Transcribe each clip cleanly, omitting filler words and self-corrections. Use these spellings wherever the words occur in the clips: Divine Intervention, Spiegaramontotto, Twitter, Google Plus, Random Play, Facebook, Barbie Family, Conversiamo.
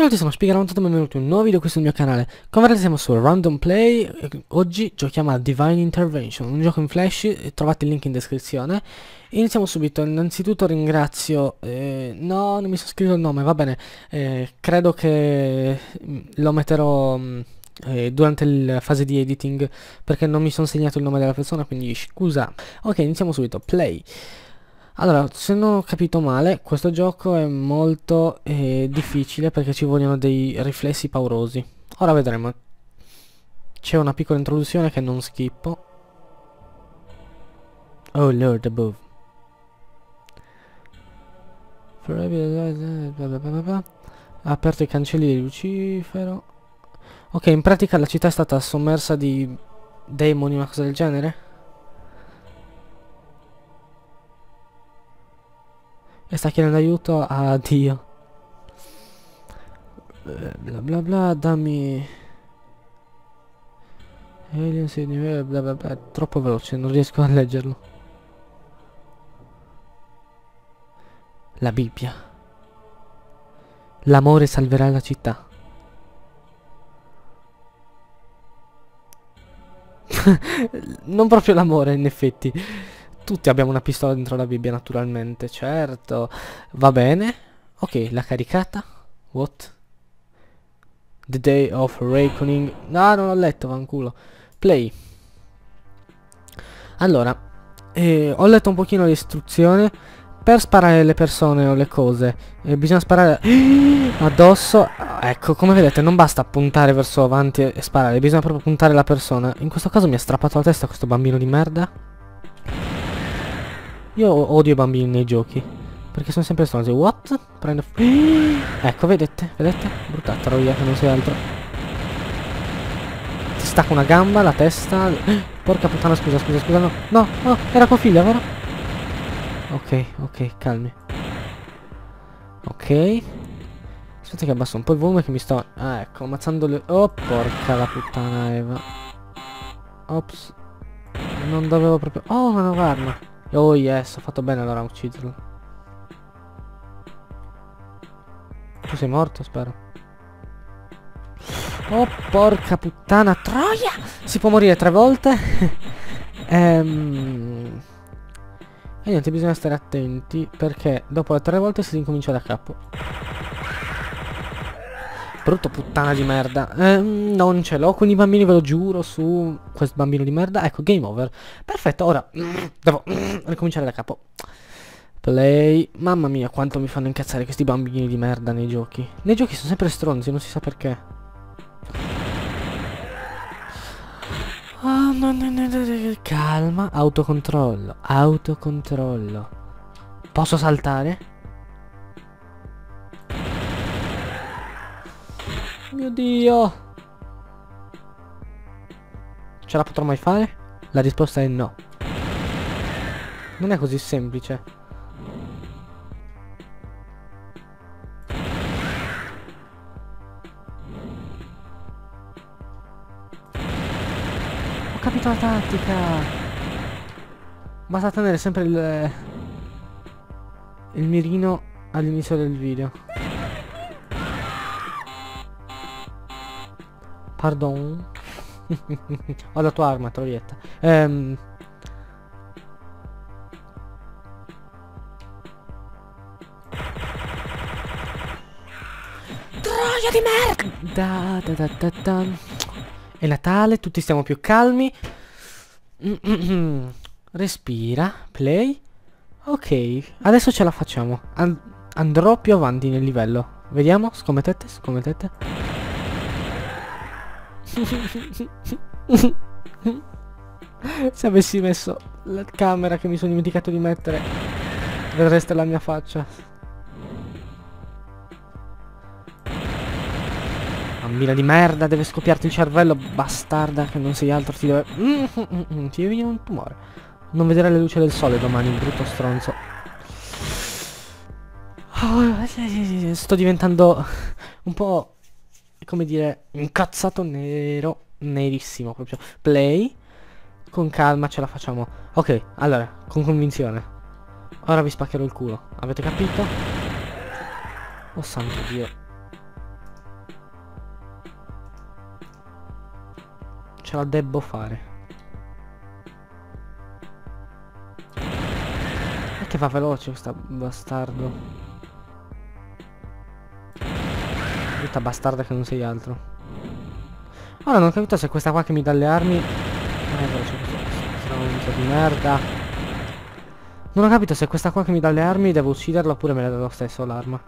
Ciao a tutti, sono Spiegaramontotto e benvenuti in un nuovo video qui sul mio canale. Conversiamo su Random Play. Oggi giochiamo a Divine Intervention, un gioco in flash, trovate il link in descrizione. Iniziamo subito. Innanzitutto ringrazio... no, non mi sono scritto il nome, va bene. Credo che lo metterò... durante la fase di editing, perché non mi sono segnato il nome della persona, quindi scusa. Ok, iniziamo subito. Play. Allora, se non ho capito male, questo gioco è molto difficile perché ci vogliono dei riflessi paurosi. Ora vedremo. C'è una piccola introduzione che non schippo. Oh Lord above. Ha aperto i cancelli di Lucifero. Ok, in pratica la città è stata sommersa di demoni, una cosa del genere. E sta chiedendo aiuto a Dio. Bla bla bla, dammi... bla bla bla, troppo veloce, non riesco a leggerlo. La Bibbia. L'amore salverà la città. Non proprio l'amore, in effetti. Tutti abbiamo una pistola dentro la Bibbia, naturalmente. Certo. Va bene. Ok, l'ha caricata. What? The Day of Reckoning. No, non l'ho letto, vanculo. Play. Allora, ho letto un pochino l'istruzione. Per sparare le persone o le cose bisogna sparare addosso. Ecco, come vedete non basta puntare verso avanti e sparare, bisogna proprio puntare la persona. In questo caso mi ha strappato la testa questo bambino di merda. Io odio i bambini nei giochi, perché sono sempre stronzi. What? Prendo... ecco, vedete? Vedete? Brutta troia che non sei altro. Ti stacco una gamba, la testa. Porca puttana, scusa, no. No, no, era tua figlia, vero? Ok, calmi. Ok. Aspetta che abbasso un po' il volume che mi sto... ah, ecco, ammazzando le... oh, porca la puttana Eva. Ops. Non dovevo proprio... oh, una nuova arma. Oh, yes, ho fatto bene allora a ucciderlo. Tu sei morto, spero. Oh, porca puttana troia! Si può morire 3 volte. E niente, bisogna stare attenti perché dopo le 3 volte si ricomincia da capo. Brutto puttana di merda. Non ce l'ho con i bambini, ve lo giuro, su questo bambino di merda. Ecco, game over. Perfetto, ora devo ricominciare da capo. Play. Mamma mia, quanto mi fanno incazzare questi bambini di merda nei giochi. Nei giochi sono sempre stronzi, non si sa perché. Oh, no, calma, autocontrollo. Posso saltare? Mio Dio! Ce la potrò mai fare? La risposta è no. Non è così semplice. Ho capito la tattica. Basta tenere sempre il mirino all'inizio del video. Pardon. Ho la tua arma, troietta. Troia di merda. È Natale, tutti stiamo più calmi. Respira. Play. Ok, adesso ce la facciamo. Andrò più avanti nel livello. Vediamo, scommettete. Se avessi messo la camera che mi sono dimenticato di mettere, vedreste la mia faccia. Bambina di merda, deve scoppiarti il cervello, bastarda, che non sei altro, ti deve... ti viene un tumore. Non vedrai la luce del sole domani, brutto stronzo. Oh, sto diventando un po', come dire, incazzato nero, nerissimo proprio. Play, con calma ce la facciamo. Ok, allora, con convinzione. Ora vi spaccherò il culo, avete capito? Oh santo Dio. ce la debbo fare. Perché fa veloce questa bastardo? Brutta bastarda che non sei altro. Ora non ho capito se questa qua che mi dà le armi... Questo di merda. Non ho capito se questa qua che mi dà le armi devo ucciderla oppure me la dà lo stesso l'arma.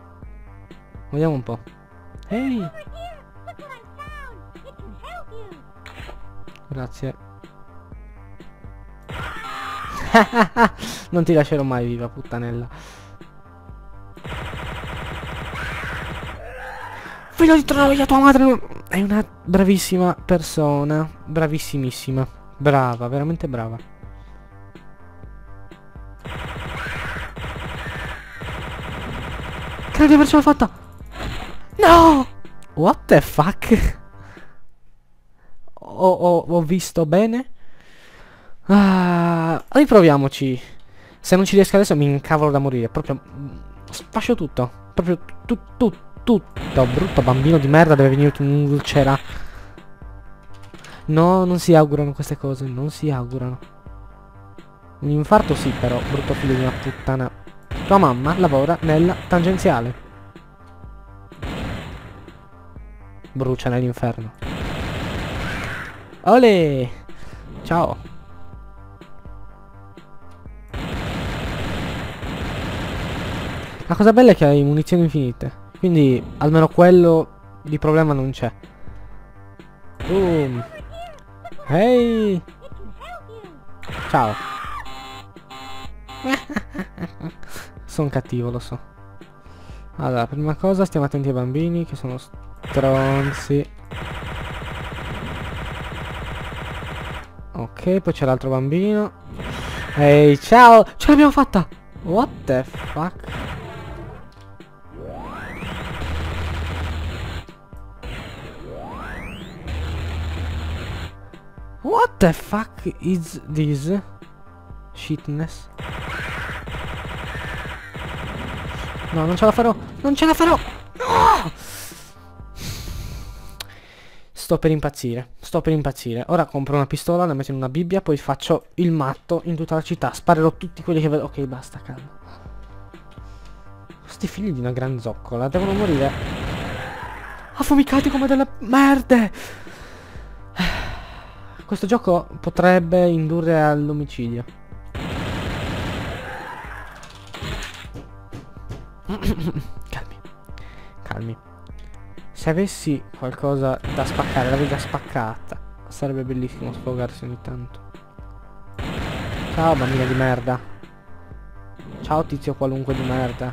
Vediamo un po'. Ehi! Grazie. Non ti lascerò mai viva, puttanella. Figlio di troia, tua madre non... È una bravissima persona. Bravissimissima. Brava, veramente brava. Credo di avercela fatta. No! What the fuck? Ho visto bene. Ah, riproviamoci. Se non ci riesco adesso mi incavolo da morire. Proprio sfascio tutto. Proprio tutto. Brutto bambino di merda, deve venirti un'ulcera. No, non si augurano queste cose. Non si augurano. Un infarto sì, però. Brutto figlio di una puttana. Tua mamma lavora nella tangenziale. Brucia nell'inferno. Olè! Ciao! La cosa bella è che hai munizioni infinite, quindi almeno quello di problema non c'è. Boom! Ehi! Hey. Ciao! Sono cattivo, lo so. Allora, prima cosa, stiamo attenti ai bambini che sono stronzi. Ok, poi c'è l'altro bambino. Ehi, ciao! Ce l'abbiamo fatta! What the fuck? What the fuck is this? Shitness. No, non ce la farò! Non ce la farò! No! Sto per impazzire, sto per impazzire. Ora compro una pistola, la metto in una Bibbia, poi faccio il matto in tutta la città. Sparerò tutti quelli che vedo. Ok, basta, calma. Questi figli di una gran zoccola devono morire. Affumicati come delle merde. Questo gioco potrebbe indurre all'omicidio. Calmi. Calmi. Se avessi qualcosa da spaccare, la vita spaccata, sarebbe bellissimo sfogarsi ogni tanto. Ciao bambina di merda. Ciao tizio qualunque di merda.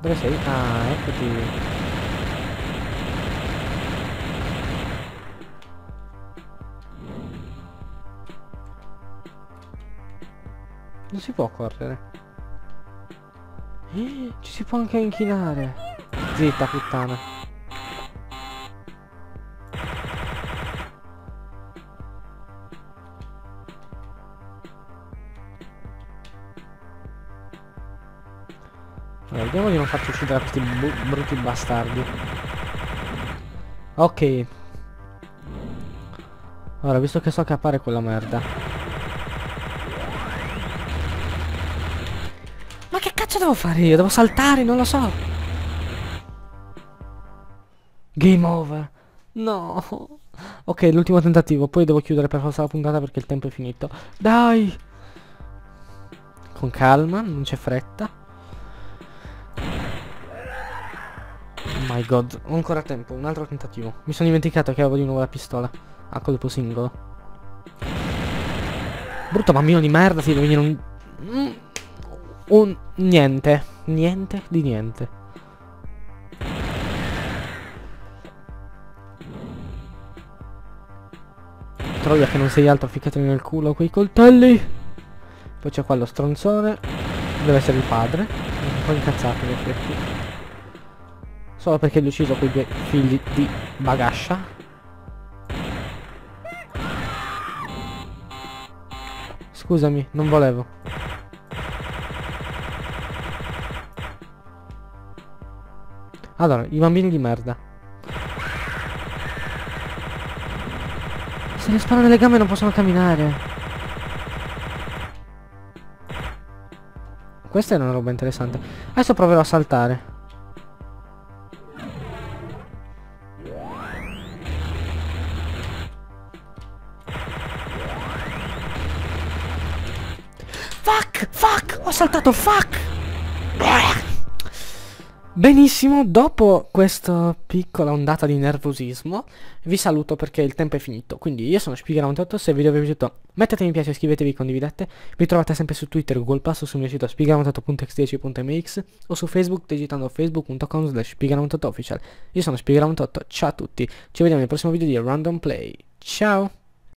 Dove sei? Ah, eccoti. Non si può correre. Ci si può anche inchinare. Zitta puttana. Allora, vediamo di non farci uccidere questi brutti bastardi. Ok. Ora, visto che so che appare quella merda. Ma che cazzo devo fare io? Devo saltare, non lo so. Game over. No. Ok, l'ultimo tentativo. Poi devo chiudere per forza la puntata perché il tempo è finito. Dai. Con calma, non c'è fretta. Oh my god. Ho ancora tempo, un altro tentativo. Mi sono dimenticato che avevo di nuovo la pistola a colpo singolo. Brutto bambino di merda. Sì, deve venire un niente. Niente di niente. Troia che non sei altro, ficcatemi nel culo quei coltelli. Poi c'è qua lo stronzone. Deve essere il padre. Un po' incazzato in effetti. Solo perché gli ho ucciso quei due figli di bagascia. Scusami, non volevo. Allora, i bambini di merda. Se le sparo nelle gambe non possono camminare. Questa è una roba interessante. Adesso proverò a saltare. Fuck! Fuck! Ho saltato! Fuck! Benissimo, dopo questa piccola ondata di nervosismo vi saluto perché il tempo è finito. Quindi io sono Spiegaramontotto, se il video vi è piaciuto mettete mi piace, iscrivetevi, condividete. Mi trovate sempre su Twitter, Google Plus, sul mio sito spiegaramontotto.x10.mx o su Facebook digitando facebook.com/spiegaramontotto official. Io sono Spiegaramontotto, ciao a tutti, ci vediamo nel prossimo video di Random Play. Ciao!